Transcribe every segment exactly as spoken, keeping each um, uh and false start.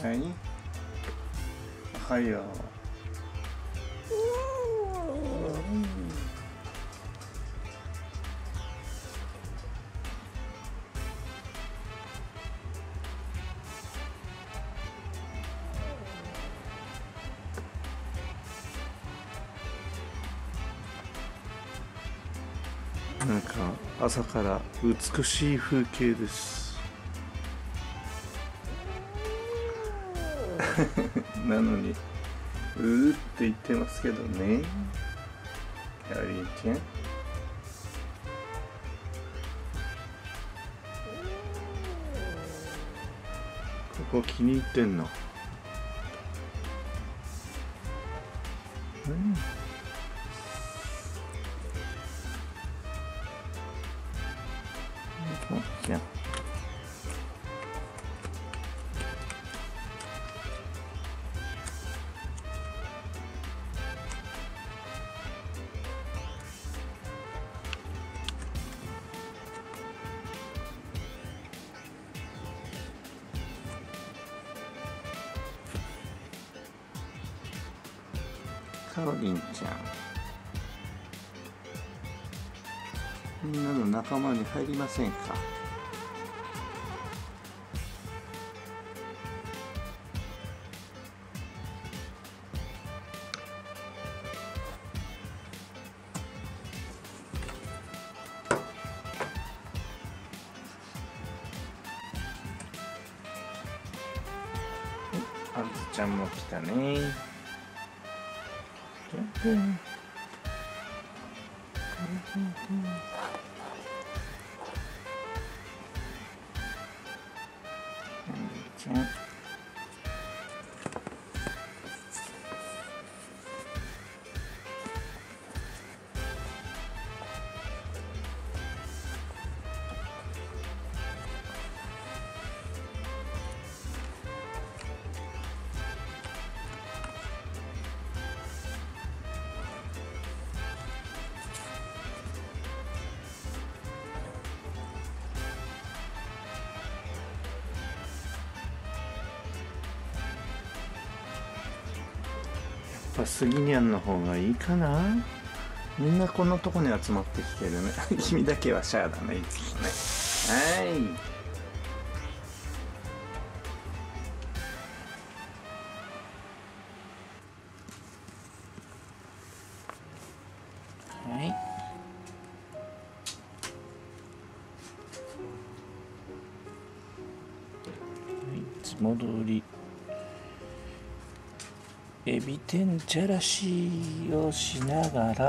cem. Aí, ó.なんか朝から美しい風景ですなのにうーって言ってますけどね。やりちゃんここ気に入ってんの、うん、カロリンちゃん、みんなの仲間に入りませんか？あずちゃんも来たね。スギニャンの方がいいかな。みんなこんなとこに集まってきてるね君だけはシャアだね、いつもね。はい、エビ天じゃらしをしながら、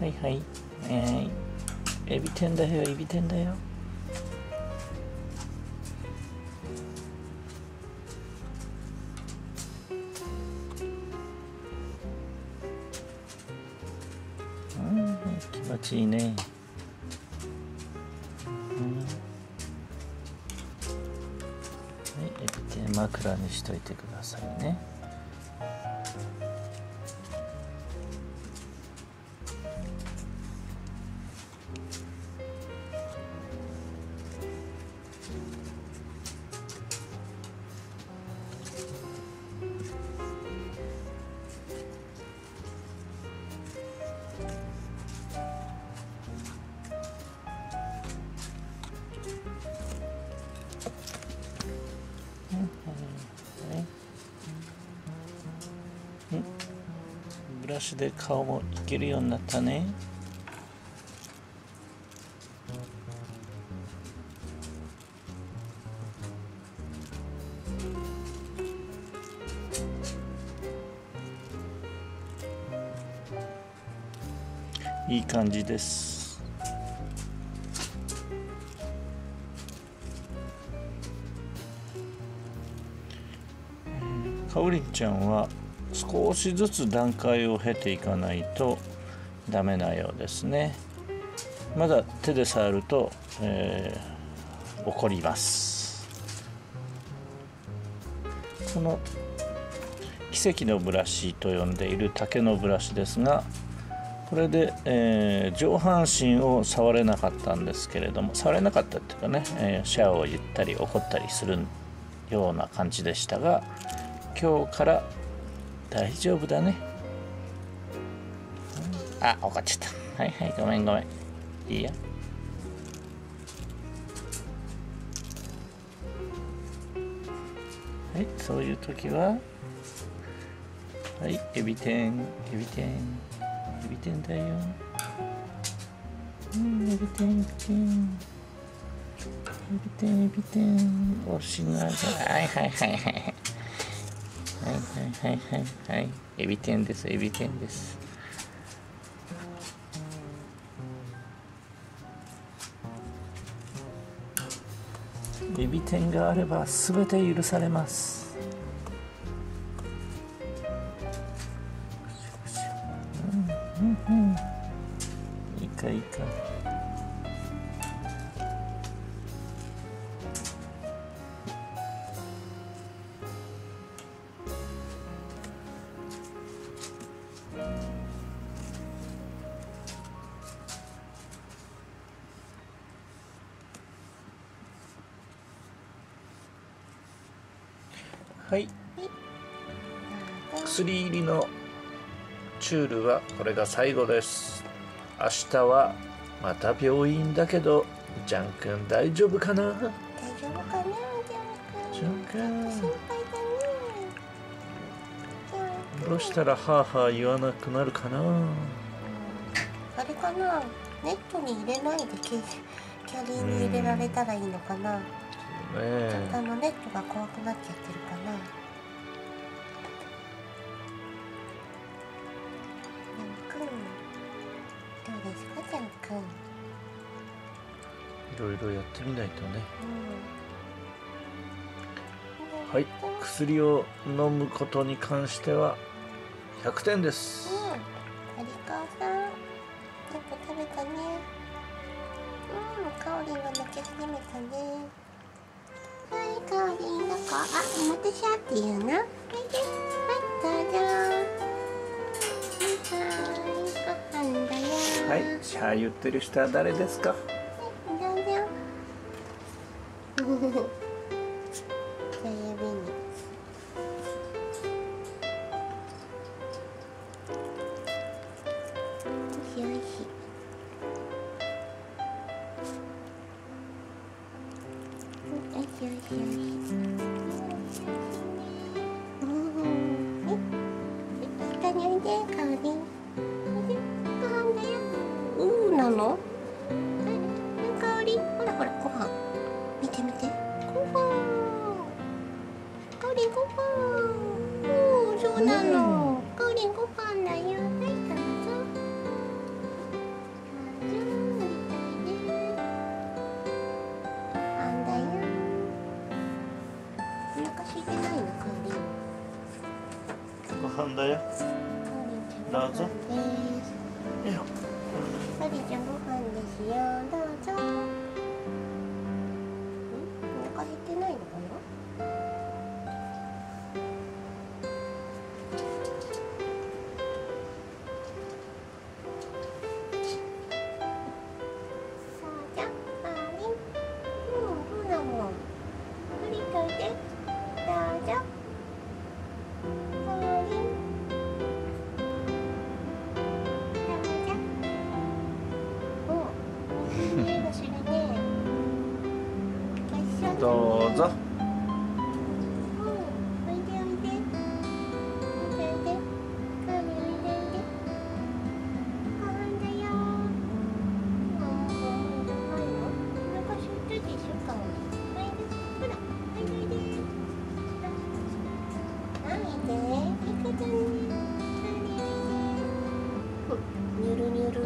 はいはい、えー、エビ天だよエビ天だよ。うん、気持ちいいね。枕にしといてくださいね。ブラシで顔もいけるようになったね。いい感じです。かおりんちゃんは少しずつ段階を経ていかないとダメなようですね。まだ手で触ると、えー、怒ります。この奇跡のブラシと呼んでいる竹のブラシですが、これで、えー、上半身を触れなかったんですけれども、触れなかったっていうかね、えー、シャアを言ったり怒ったりするような感じでしたが、今日から大丈夫だね。あ、怒っちゃった。はいはい、ごめんごめん、いいや。はい、そういう時は、はい、エビ天、エビ天、エビ天だよ。うん、エビ天、エビ天、エビ天、エビ天をしながら、はいはいはいはいはいはいはいはいはい、エビ天です、エビ天です。エビ天があればすべて許されます。うんうんうん、いいかいいか。はい、薬入りのチュールはこれが最後です。明日はまた病院だけど、ジャン君大丈夫かな。大丈夫かな、ジャン君。ジャン君心配だね。どうしたらハーハー言わなくなるかな。あれかな、ネットに入れないでキャリーに入れられたらいいのかな。あのネットが怖くなっちゃってるかな。ジャン君、どうですか、ジャン君。いろいろやってみないとね。うん、はい、薬を飲むことに関してはひゃくてんです。うん、有川さん、よく食べたね。うん、かおりんが負け始めたね。はい、かおりんどこ？あ、おもてしゃっていうな。はい、どうぞ。はい、ご飯だよ。はい、シャー言ってる人は誰ですか？はい、どうぞ。じゃあ、指に。おいしいおいしい。よしよしよし。うん。え？下においで、かおりん。ご飯だよ。うーなの？はい。かおりん、ほらほら、ご飯。見て見て。ご飯。かおりん、ご飯。うん、そうなの。かおりん、ご飯だよ。はい、どうぞ。ご飯だよ。どうぞ。いいよ。かおりんちゃん、ご飯ですよ。どうぞ。お腹減ってないのかな。そうじゃん、かおりん。うん、そうだもん。かおりんといて。どうぞ。どうぞ。おいでおいで。おいでおいで。かおりんおいでおいで。ご飯だよ。お腹すいたでしょ、かおりん。おいで、ほら、おいでおいで。おいで。いくぞね。かおりんおいで。ニュルニュル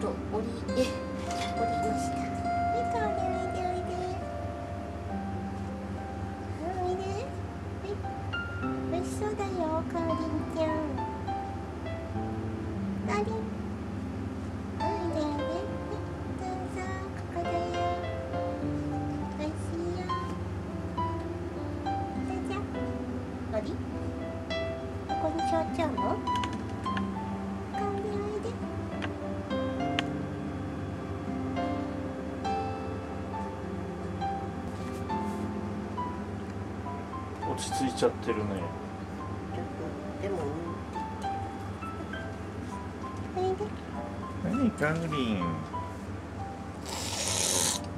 と降りて、降りました。ね、かおりん。そうだよ、かおりんちゃん。かおりん。おいでおいで。どうぞ、ここだよ。おいしいよ。どうぞ。あれ？ここに座っちゃうの？かおりんおいで。落ち着いちゃってるね。でも何ガングリン、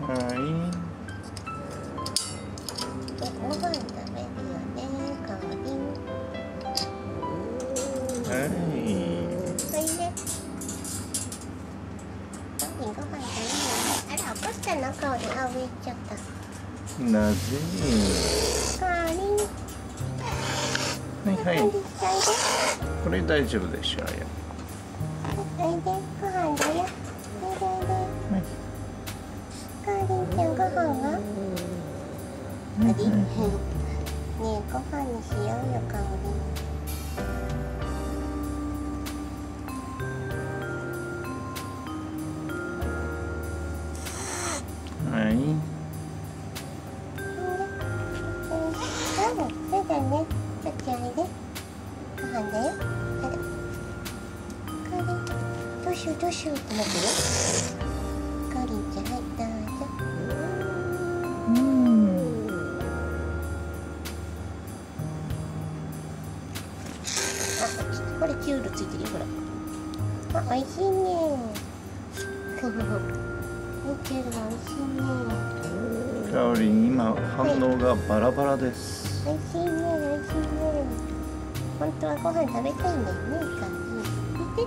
はい。 なぜはいはいこれ大丈夫でしょうよ。はい。 どうしようってなってる。カリンちゃん入ったー。うん。あ、これキュールついてるよ、ほら。あ、美味しいね。キュールが美味しいね。カオリン、今反応がバラバラです。美味しいね、美味しいね。本当はご飯食べたいんだよね、カオリン。見て。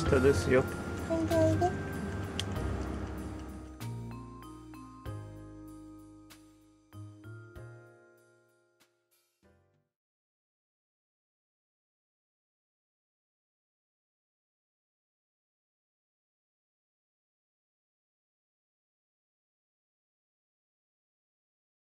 下ですよ。